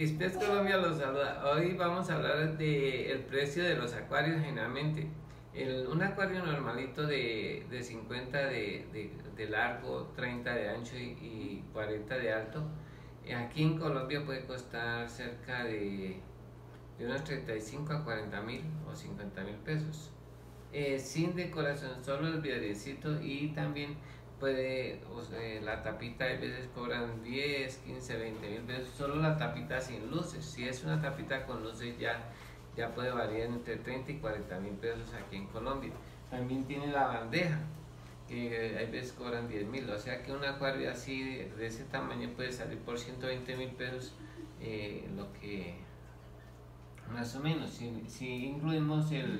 Ispez Colombia los saluda. Hoy vamos a hablar del precio de los acuarios generalmente. Un acuario normalito de 50 de largo, 30 de ancho y 40 de alto, aquí en Colombia puede costar cerca de unos 35 a 40 mil o 50 mil pesos. Sin decoración, solo el vidriecito, y también la tapita. A veces cobran 10, 15, 20 mil pesos, solo la tapita sin luces. Si es una tapita con luces ya puede variar entre 30 y 40 mil pesos aquí en Colombia. También tiene la bandeja, que a veces cobran 10 mil, o sea que un acuario así de ese tamaño puede salir por 120 mil pesos, lo que más o menos, si incluimos el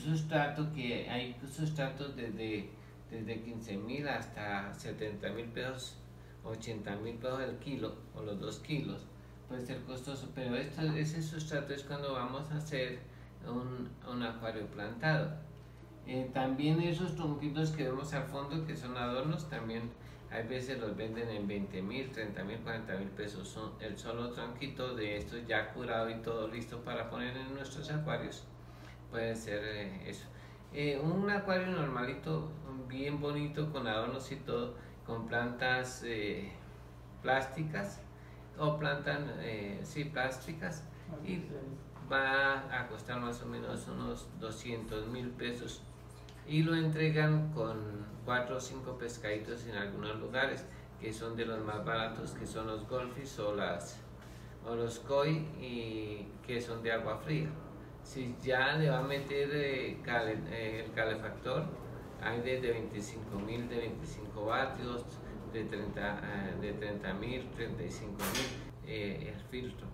sustrato, que hay sustratos desde 15.000 hasta 70.000 pesos, 80.000 pesos el kilo o los 2 kilos, puede ser costoso, pero ese sustrato es cuando vamos a hacer un acuario plantado. También esos tronquitos que vemos al fondo, que son adornos, también hay veces los venden en 20.000, 30.000, 40.000 pesos. Son el solo tronquito de estos ya curado y todo listo para poner en nuestros acuarios. Puede ser eso. Un acuario normalito, bien bonito, con adornos y todo, con plantas plásticas o plantas, plásticas, y va a costar más o menos unos 200 mil pesos, y lo entregan con 4 o 5 pescaditos en algunos lugares, que son de los más baratos, que son los golfis o los koi, y que son de agua fría. Si ya le va a meter el calefactor, hay desde 25.000, de 25 vatios, de 30.000, 35.000 el filtro.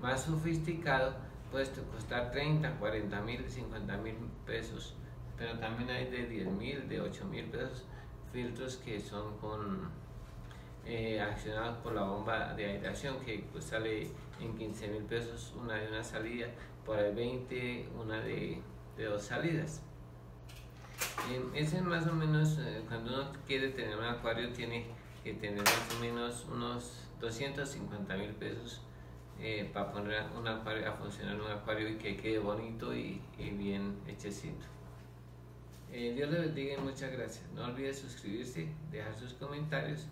Más sofisticado puede costar 30, 40.000, 50.000 pesos, pero también hay de 10.000, de 8.000 pesos, filtros que son accionados por la bomba de aireación, que pues sale en 15.000 pesos una de una salida, por el 20 una de 2 salidas. Ese es más o menos, cuando uno quiere tener un acuario tiene que tener más o menos unos 250 mil pesos para poner un acuario a funcionar, un acuario y que quede bonito y bien hechecito. Dios les bendiga y muchas gracias. No olviden suscribirse, dejar sus comentarios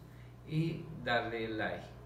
y darle like.